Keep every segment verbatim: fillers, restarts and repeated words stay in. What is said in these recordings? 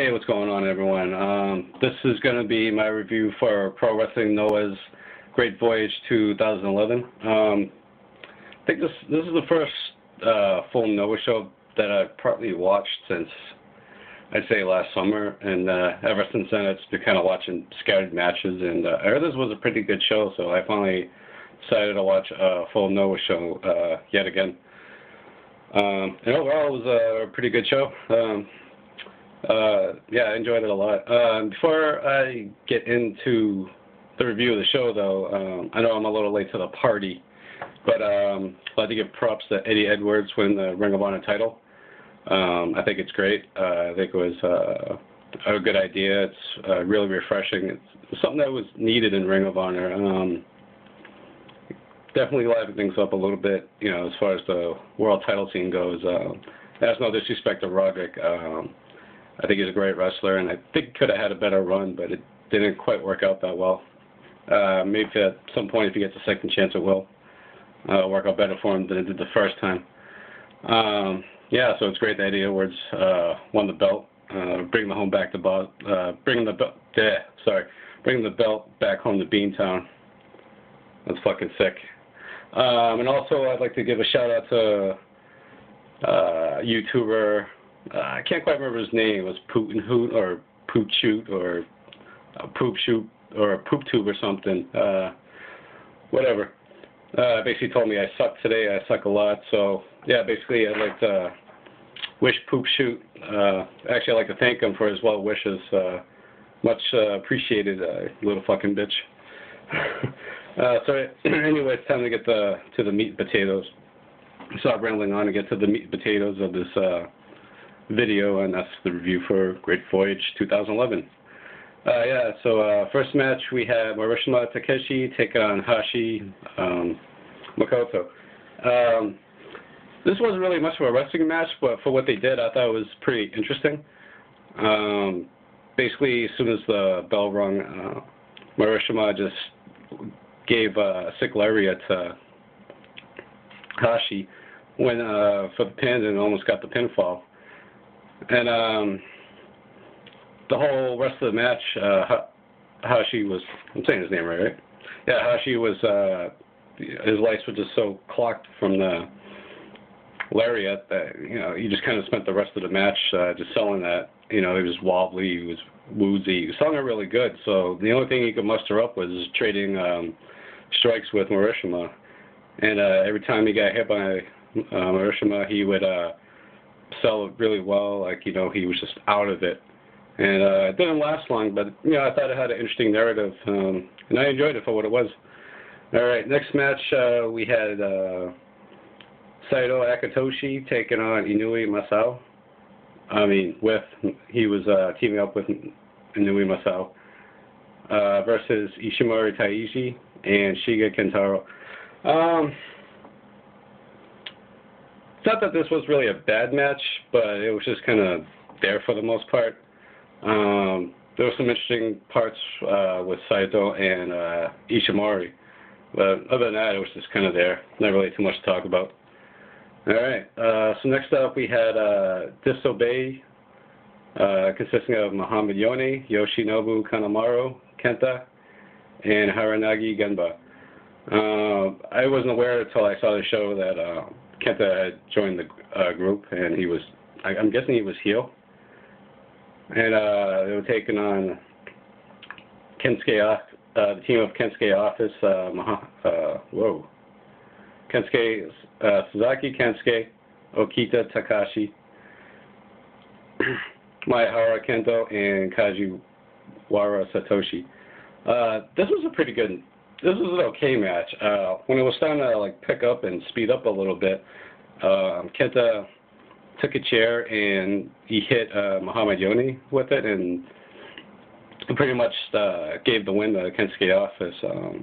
Hey, what's going on, everyone? Um, this is going to be my review for Pro Wrestling Noah's Great Voyage two thousand eleven. Um, I think this this is the first uh, full Noah show that I've partly watched since, I'd say, last summer, and uh, ever since then it's been kind of watching scattered matches, and uh, I heard this was a pretty good show, so I finally decided to watch a full Noah show uh, yet again. Um, and overall, it was a pretty good show. Um, Uh, yeah, I enjoyed it a lot. Um, before I get into the review of the show, though, um, I know I'm a little late to the party, but um, I'd like to give props to Eddie Edwards winning the Ring of Honor title. Um, I think it's great. Uh, I think it was uh, a good idea. It's uh, really refreshing. It's something that was needed in Ring of Honor. Um, definitely livened things up a little bit, you know, as far as the world title scene goes. Um, that's no disrespect to Roderick. Um, I think he's a great wrestler, and I think he could have had a better run, but it didn't quite work out that well. Uh, maybe at some point, if he gets a second chance, it will uh, work out better for him than it did the first time. Um, yeah, so it's great that Eddie Edwards uh, won the belt, uh, bringing the home back to Bo uh, bringing the belt. Yeah, sorry, bringing the belt back home to Beantown. That's fucking sick. Um, and also, I'd like to give a shout out to uh, YouTuber. Uh, I can't quite remember his name. It was Putin Hoot or Poop Shoot or uh, Poop Shoot or Poop Tube or something. Uh, whatever. Uh, basically told me I suck today. I suck a lot. So, yeah, basically I'd like to wish Poop Shoot. Uh, actually, I'd like to thank him for his well wishes. Uh, much uh, appreciated, uh, little fucking bitch. uh, so, anyway, it's time to get the, to the meat and potatoes. Stop rambling on and get to the meat and potatoes of this Uh, video, and that's the review for Great Voyage two thousand eleven. Uh, yeah, so uh, first match we had Morishima Takeshi take on Hashi um, Makoto. Um, this wasn't really much of a wrestling match, but for what they did, I thought it was pretty interesting. Um, basically, as soon as the bell rung, uh, Morishima just gave uh, a sick lariat to Hashi when, uh, for the pin, and almost got the pinfall. And um, the whole rest of the match, uh, Hashi was, I'm saying his name right, right? Yeah, Hashi was, uh, his lights were just so clocked from the lariat that, you know, he just kind of spent the rest of the match uh, just selling that. You know, he was wobbly, he was woozy, he was selling it really good. So the only thing he could muster up was trading um, strikes with Morishima. And uh, every time he got hit by uh, Morishima, he would uh, sell it really well, like, you know, he was just out of it. And uh, it didn't last long, but, you know, I thought it had an interesting narrative, um, and I enjoyed it for what it was. All right, next match, uh, we had uh, Saito Akitoshi taking on Inui Masao. I mean, with, he was uh, teaming up with Inui Masao uh, versus Ishimori Taiji and Shiga Kentaro. Um... It's not that this was really a bad match, but it was just kind of there for the most part. Um, there were some interesting parts uh, with Saito and uh, Ishimori, but other than that, it was just kind of there. Not really too much to talk about. All right, uh, so next up we had uh, Disobey, uh, consisting of Muhammad Yone, Yoshinobu Kanemaru, Kenta, and Haranagi Genba. Uh, I wasn't aware until I saw the show that Uh, Kenta had joined the uh, group, and he was, I, I'm guessing he was heel. And uh, they were taking on Kensuke, uh, the team of Kensuke Office, uh, uh, whoa, Kensuke, uh, Suzuki, Kensuke, Okita, Takashi, Maihara, Kento, and Kajiwara Satoshi. Uh, this was a pretty good This was an okay match. Uh, when it was time to like pick up and speed up a little bit, uh, Kenta took a chair and he hit uh, Muhammad Yone with it, and pretty much uh, gave the win to Kensuke Office. Um,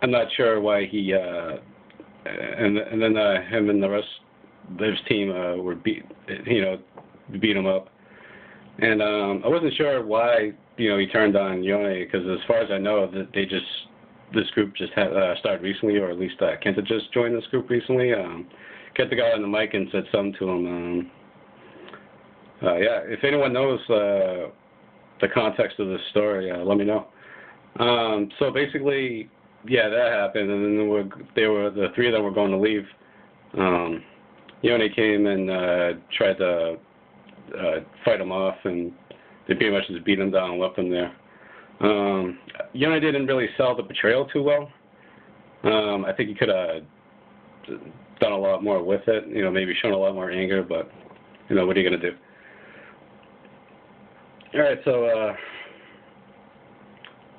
I'm not sure why he uh, and and then uh, him and the rest of his team uh, were beat, you know, beat him up, and um, I wasn't sure why. You know, he turned on Yone, because as far as I know, they just, this group just had, uh, started recently, or at least uh, Kenta just joined this group recently. Um, Kenta got on the mic and said something to him. Um, Uh, yeah, if anyone knows uh, the context of this story, uh, let me know. Um, so basically, yeah, that happened, and then there were, they were the three of them were going to leave. Um, Yone came and uh, tried to uh, fight him off, and they pretty much just beat him down and left him there. Um, Yone didn't really sell the betrayal too well. Um, I think he could have done a lot more with it, you know, maybe shown a lot more anger, but, you know, what are you going to do? All right, so uh,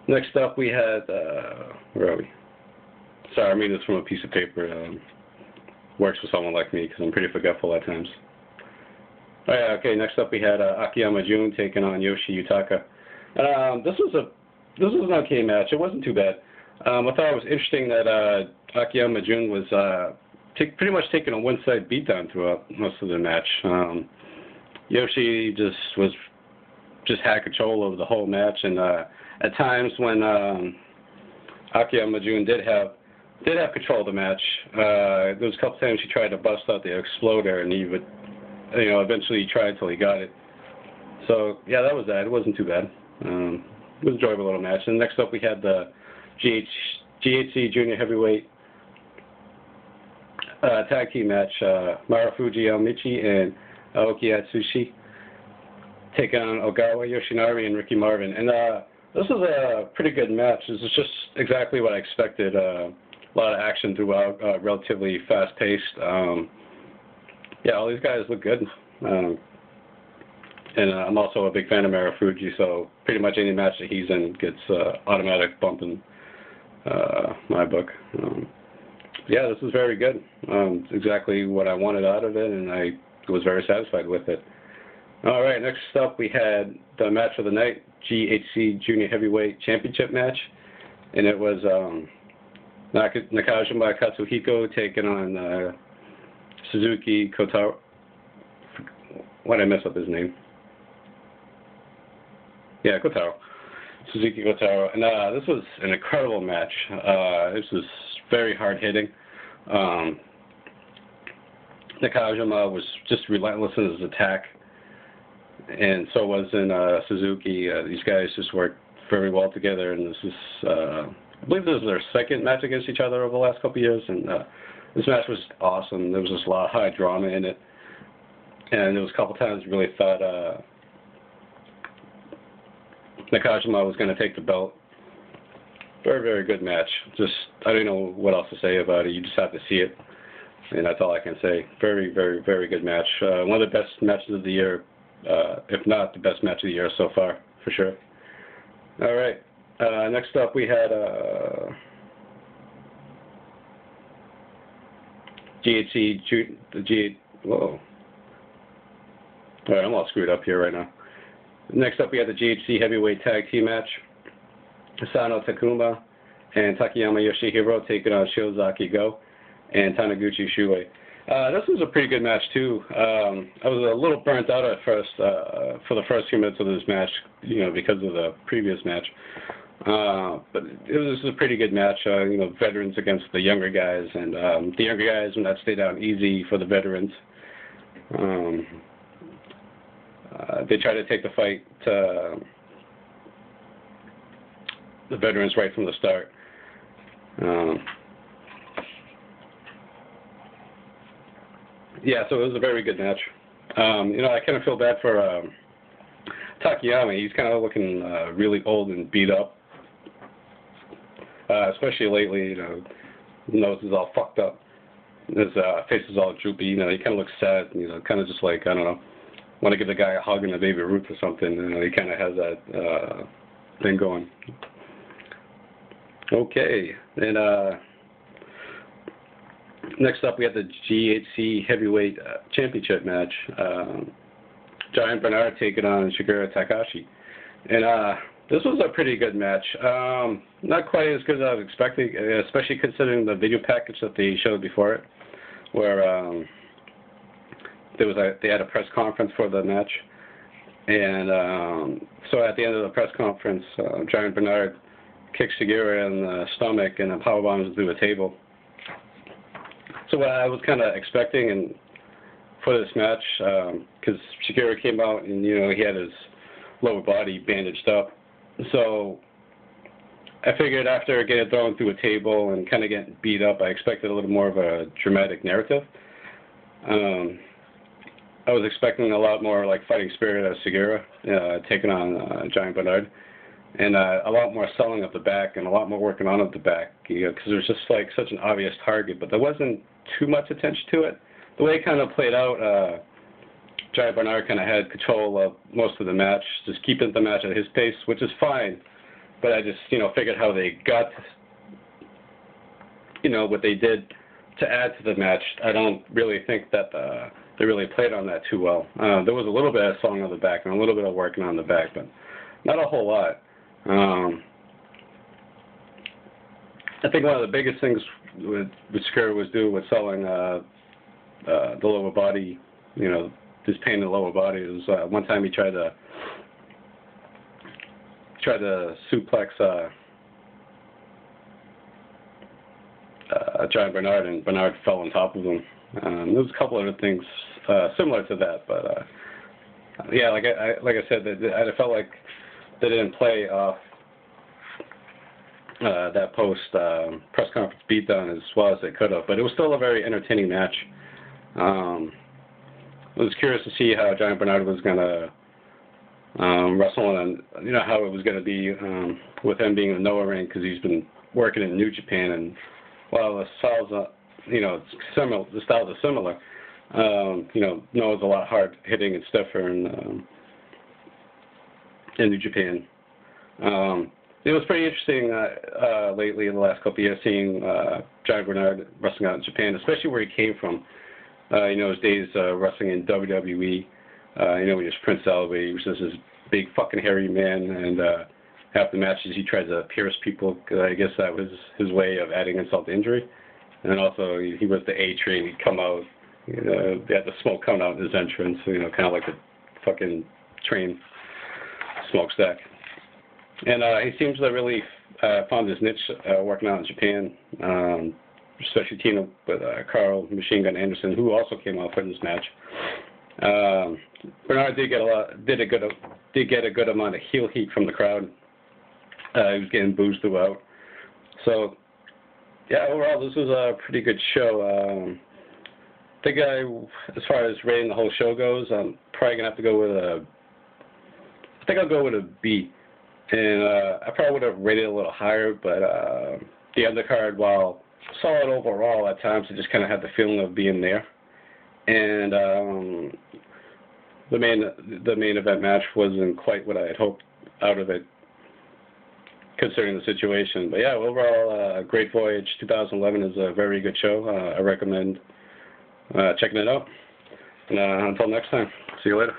next up we had, uh, where are we? Sorry, I'm reading this from a piece of paper. Um, works for someone like me because I'm pretty forgetful at times. All right, okay, next up we had uh, Akiyama Jun taking on Yoshi Yutaka. Um, this was a this was an okay match. It wasn't too bad. Um, I thought it was interesting that uh, Akiyama Jun was uh, take, pretty much taking a one-side beatdown throughout most of the match. Um, Yoshi just was just had control over the whole match, and uh, at times when um, Akiyama Jun did have did have control of the match, uh, there was a couple times she tried to bust out the exploder, and he would, you know, eventually he tried until he got it. So yeah, that was that. It wasn't too bad. Um, it was an enjoyable little match. And next up we had the G H C Junior Heavyweight uh, Tag Team match, uh, Marufuji Naomichi and Aoki Atsushi taking on Ogawa Yoshinari and Ricky Marvin. And uh, this was a pretty good match. This is just exactly what I expected. Uh, a lot of action throughout, uh, relatively fast-paced. Um, yeah, all these guys look good. Um, And uh, I'm also a big fan of Marufuji, so pretty much any match that he's in gets uh, automatic bump in uh, my book. Um, yeah, this was very good. Um, exactly what I wanted out of it, and I was very satisfied with it. All right, next up we had the match of the night, G H C Junior Heavyweight Championship match, and it was um, Nak- Nakajima Katsuhiko taking on uh, Suzuki Kotaro. Why did I mess up his name? Yeah, Kotaro. Suzuki Kotaro. And uh, this was an incredible match. Uh, this was very hard-hitting. Um, Nakajima was just relentless in his attack, and so was in uh, Suzuki. Uh, these guys just worked very well together, and this is, uh, I believe this is their second match against each other over the last couple of years, and uh, this match was awesome. There was just a lot of high drama in it, and there was a couple times I really thought... Uh, Nakajima was going to take the belt. Very, very good match. Just, I don't know what else to say about it. You just have to see it. And that's all I can say. Very, very, very good match. Uh, one of the best matches of the year, uh, if not the best match of the year so far, for sure. All right. Uh, next up, we had uh, G H C. The G. Whoa. All right, I'm all screwed up here right now. Next up, we had the G H C Heavyweight Tag Team match. Sano Takuma and Takeyama Yoshihiro taking on Shiozaki Go and Taniguchi Shuei. Uh, this was a pretty good match, too. Um, I was a little burnt out at first uh, for the first few minutes of this match, you know, because of the previous match. Uh, but it was a pretty good match, uh, you know, veterans against the younger guys. And um, the younger guys would not stay down easy for the veterans. Um Uh, they try to take the fight to uh, the veterans right from the start. Um, yeah, so it was a very good match. Um, you know, I kind of feel bad for um, Takeyama. He's kind of looking uh, really old and beat up, uh, especially lately. You know, his nose is all fucked up. His uh, face is all droopy. You know, he kind of looks sad. You know, kind of just like, I don't know. Want to give the guy a hug and a baby Ruth or something. You know, he kind of has that uh, thing going. Okay. And uh, next up, we have the G H C Heavyweight uh, Championship match. Um, Giant Bernard taking on Shiga Takashi. And uh, this was a pretty good match. Um, not quite as good as I was expecting, especially considering the video package that they showed before it, where... Um, There was a, they had a press conference for the match, and um, so at the end of the press conference, uh, Giant Bernard kicks Shigeru in the stomach and then powerbombs through a table. So what I was kind of expecting and for this match, because um, Shigeru came out and, you know, he had his lower body bandaged up. So I figured after getting thrown through a table and kind of getting beat up, I expected a little more of a dramatic narrative. Um, I was expecting a lot more, like, fighting spirit of Shigeru, uh, taking on uh, Giant Bernard. And uh, a lot more selling up the back and a lot more working on up the back, you know, because it was just like such an obvious target, but there wasn't too much attention to it. The way it kind of played out, uh, Giant Bernard kind of had control of most of the match, just keeping the match at his pace, which is fine. But I just, you know, figured how they got, you know, what they did to add to the match. I don't really think that uh, they really played on that too well. Uh, there was a little bit of selling on the back and a little bit of working on the back, but not a whole lot. Um, I think one of the biggest things with, with Shigeru was doing was selling uh, uh, the lower body, you know, this pain in the lower body. It was uh, one time he tried to tried to suplex uh, uh, Giant Bernard, and Bernard fell on top of him. Um, there was a couple other things uh, similar to that, but uh, yeah, like I, I like I said, I felt like they didn't play off uh, uh, that post um, press conference beatdown as well as they could have, but it was still a very entertaining match. Um, I was curious to see how Giant Bernard was going to um, wrestle and, you know, how it was going to be um, with him being in the Noah ring, because he's been working in New Japan, and while the styles are, you know, similar, the styles are similar, um, you know, Noah's a lot hard hitting and stiffer and. Um, in New Japan. Um, it was pretty interesting uh, uh, lately in the last couple of years seeing uh, Giant Bernard wrestling out in Japan, especially where he came from. Uh, you know, his days uh, wrestling in W W E, uh, you know, when he was Prince Albert, he was just this big fucking hairy man, and uh, half the matches he tried to pierce people, because I guess that was his way of adding insult to injury. And then also, he, he was the A-Train, he'd come out, you know, they had the smoke coming out of his entrance, you know, kind of like a fucking train smokestack. And uh, he seems to really uh, found his niche uh, working out in Japan, um, especially teaming with uh, Carl Machine Gun Anderson, who also came out for this match. Um, Bernard did get a lot, did a good, did get a good amount of heel heat from the crowd. Uh, he was getting boos throughout. So, yeah, overall this was a pretty good show. Um, I think I, as far as rating the whole show goes, I'm probably gonna have to go with a. I think I'll go with a B, and uh, I probably would have rated it a little higher, but uh, the undercard, while solid overall at times, it just kind of had the feeling of being there. And um, the main the main event match wasn't quite what I had hoped out of it, considering the situation. But yeah, overall, uh, Great Voyage twenty eleven is a very good show. Uh, I recommend uh, checking it out. And uh, until next time, see you later.